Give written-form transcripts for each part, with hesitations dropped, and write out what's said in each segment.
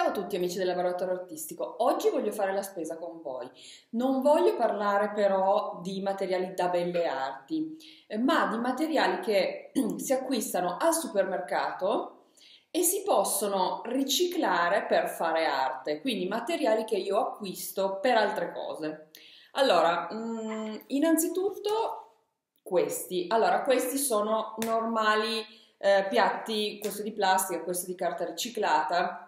Ciao a tutti amici del Laboratorio Artistico, oggi voglio fare la spesa con voi. Non voglio parlare però di materiali da belle arti, ma di materiali che si acquistano al supermercato e si possono riciclare per fare arte, quindi materiali che io acquisto per altre cose. Allora, innanzitutto questi. Allora, questi sono normali piatti, questo di plastica, questo di carta riciclata,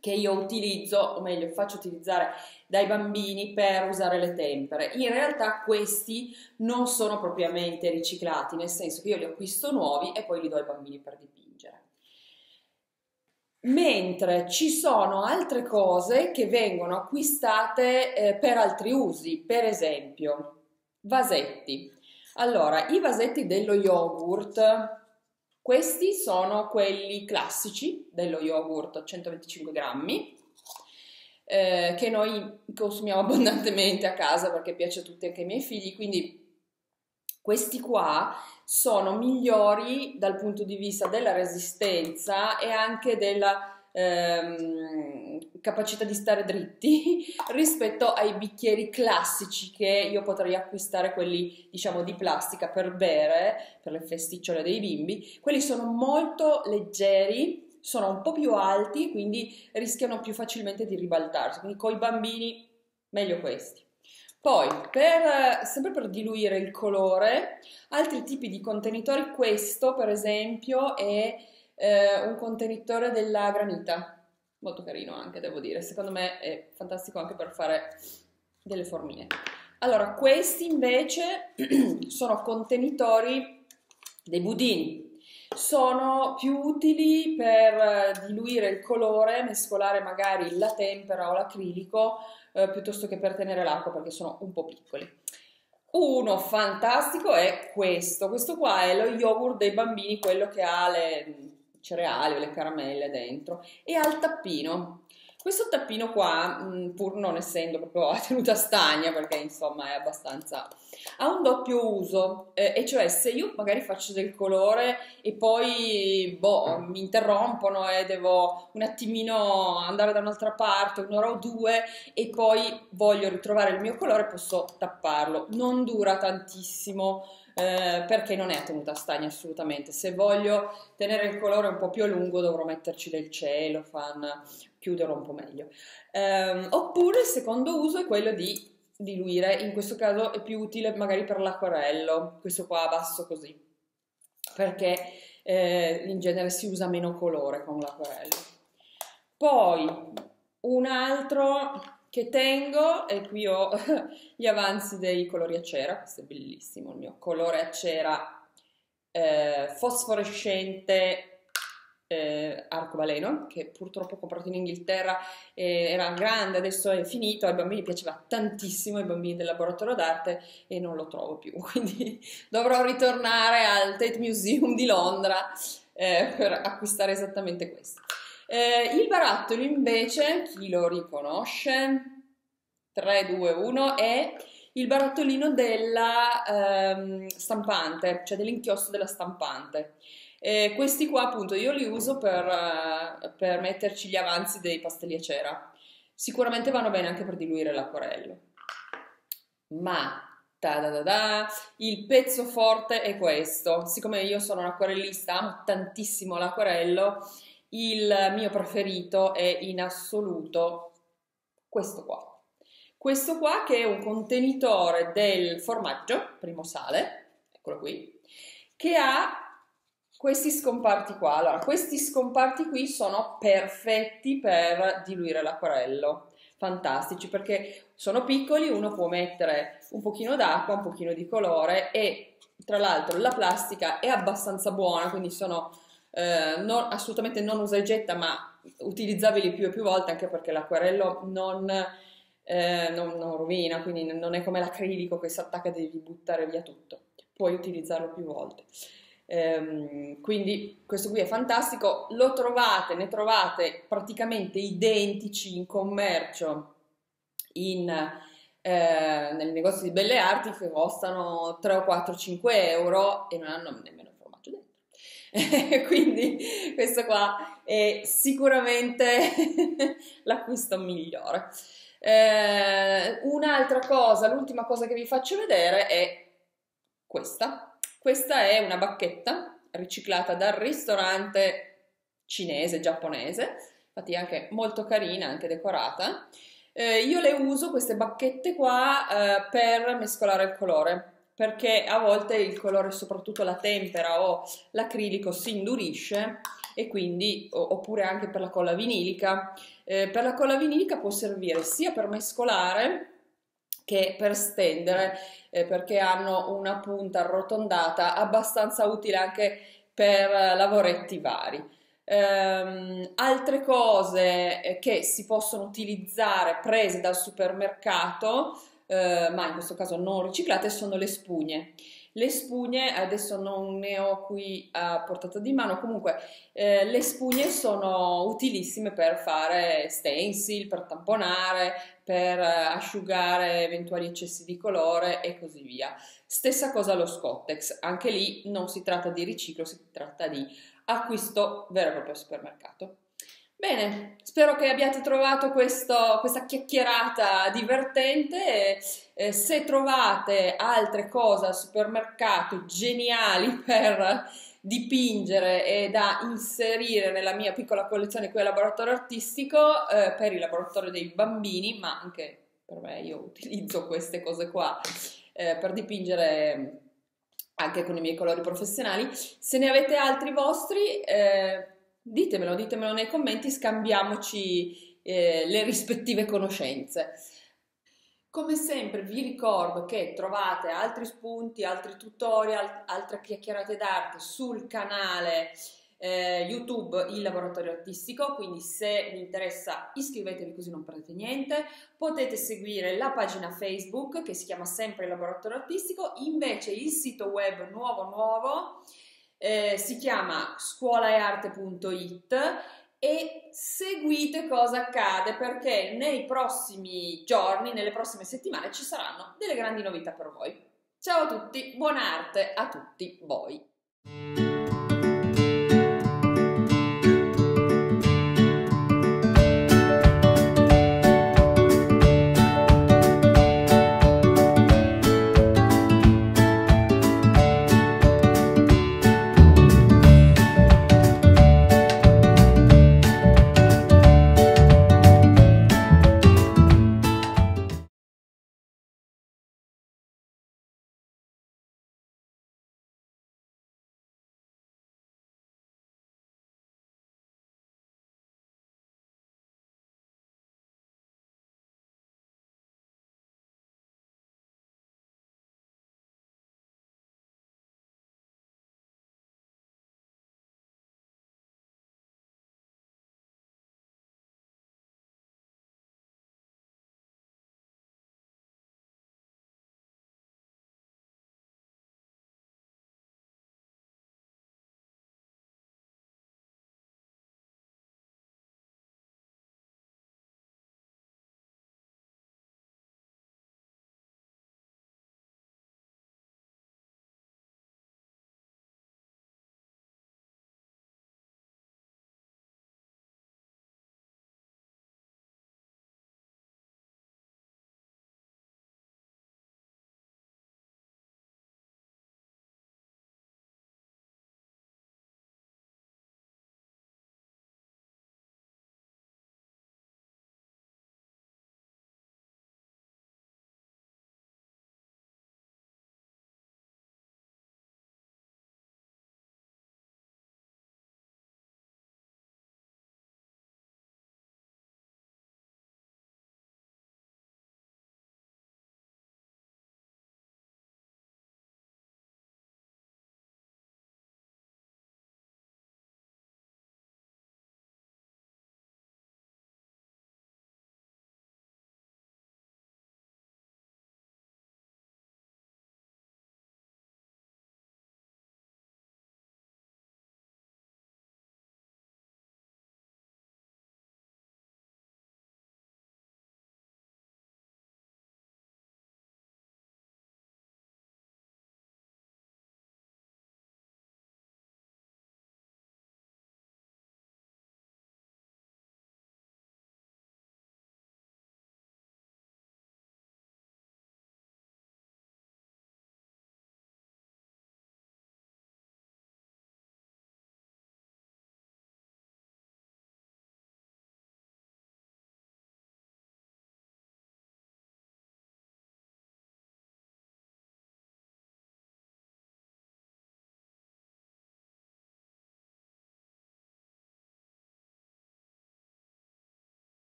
che io utilizzo, o meglio faccio utilizzare dai bambini per usare le tempere. In realtà questi non sono propriamente riciclati, nel senso che io li acquisto nuovi e poi li do ai bambini per dipingere. Mentre ci sono altre cose che vengono acquistate per altri usi, per esempio vasetti. Allora, i vasetti dello yogurt. Questi sono quelli classici dello yogurt, 125 grammi, che noi consumiamo abbondantemente a casa perché piace a tutti, anche ai miei figli, quindi questi qua sono migliori dal punto di vista della resistenza e anche della capacità di stare dritti rispetto ai bicchieri classici che io potrei acquistare, quelli diciamo di plastica per bere, per le festicciole dei bimbi. Quelli sono molto leggeri, sono un po' più alti, quindi rischiano più facilmente di ribaltarsi, quindi con i bambini meglio questi. Poi, sempre per diluire il colore, altri tipi di contenitori. Questo per esempio è un contenitore della granita, molto carino anche, devo dire, secondo me è fantastico anche per fare delle formine. Allora, questi invece sono contenitori dei budini, sono più utili per diluire il colore, mescolare magari la tempera o l'acrilico piuttosto che per tenere l'acqua, perché sono un po' piccoli. Uno fantastico è questo qua è lo yogurt dei bambini, quello che ha le cereali o le caramelle dentro, e al tappino. Questo tappino qua, pur non essendo proprio a tenuta stagna, perché insomma è abbastanza, ha un doppio uso, e cioè se io magari faccio del colore e poi mi interrompono e devo un attimino andare da un'altra parte, un'ora o due, e poi voglio ritrovare il mio colore, posso tapparlo. Non dura tantissimo, perché non è a tenuta stagna assolutamente. Se voglio tenere il colore un po' più a lungo dovrò metterci del cellophane, chiuderlo un po' meglio. Oppure il secondo uso è quello di diluire, in questo caso è più utile magari per l'acquerello, questo qua a basso così, perché in genere si usa meno colore con l'acquerello. Poi un altro che tengo, e qui ho gli avanzi dei colori a cera. Questo è bellissimo, il mio colore a cera fosforescente arcobaleno, che purtroppo ho comprato in Inghilterra, era grande, adesso è finito, ai bambini piaceva tantissimo, ai bambini del Laboratorio d'Arte, e non lo trovo più, quindi dovrò ritornare al Tate Museum di Londra per acquistare esattamente questo. Il barattolo invece, chi lo riconosce? 3, 2, 1, è il barattolino della stampante, cioè dell'inchiostro della stampante. Questi qua appunto io li uso per metterci gli avanzi dei pastelli a cera. Sicuramente vanno bene anche per diluire l'acquerello. Ma il pezzo forte è questo. Siccome io sono un acquerellista, amo tantissimo l'acquerello, il mio preferito è in assoluto questo qua, che è un contenitore del formaggio primo sale, eccolo qui, che ha questi scomparti qua. Allora, questi scomparti qui sono perfetti per diluire l'acquerello, fantastici, perché sono piccoli, uno può mettere un pochino d'acqua, un pochino di colore, e tra l'altro la plastica è abbastanza buona, quindi sono assolutamente non usa e getta, ma utilizzabili più e più volte, anche perché l'acquerello non rovina, quindi non è come l'acrilico che si attacca e devi buttare via tutto, puoi utilizzarlo più volte. Quindi questo qui è fantastico, ne trovate praticamente identici in commercio nel negozio di belle arti, che costano 3 o 4 o 5 euro e non hanno nemmeno il formaggio dentro. Quindi questo qua è sicuramente l'acquisto migliore. Un'altra cosa, l'ultima cosa che vi faccio vedere è questa. Questa è una bacchetta riciclata dal ristorante cinese, giapponese, infatti anche molto carina, anche decorata. Io le uso queste bacchette qua per mescolare il colore, perché a volte il colore, soprattutto la tempera o l'acrilico, si indurisce, e quindi, oppure anche per la colla vinilica. Per la colla vinilica può servire sia per mescolare che per stendere, perché hanno una punta arrotondata abbastanza utile anche per lavoretti vari. Altre cose che si possono utilizzare prese dal supermercato, ma in questo caso non riciclate, sono le spugne. Le spugne, adesso non ne ho qui a portata di mano, comunque le spugne sono utilissime per fare stencil, per tamponare, per asciugare eventuali eccessi di colore e così via. Stessa cosa lo Scottex, anche lì non si tratta di riciclo, si tratta di acquisto vero e proprio al supermercato. Bene, spero che abbiate trovato questa chiacchierata divertente. Se trovate altre cose al supermercato geniali per dipingere e da inserire nella mia piccola collezione qui al laboratorio artistico, per il laboratorio dei bambini, ma anche per me, io utilizzo queste cose qua per dipingere anche con i miei colori professionali. Se ne avete altri vostri, ditemelo nei commenti, scambiamoci le rispettive conoscenze. Come sempre vi ricordo che trovate altri spunti, altri tutorial, altre chiacchierate d'arte sul canale YouTube Il Laboratorio Artistico, quindi se vi interessa iscrivetevi così non perdete niente. Potete seguire la pagina Facebook che si chiama sempre Il Laboratorio Artistico, invece il sito web nuovo si chiama scuolaearte.it, e seguite cosa accade, perché nei prossimi giorni, nelle prossime settimane ci saranno delle grandi novità per voi. Ciao a tutti, buona arte a tutti voi!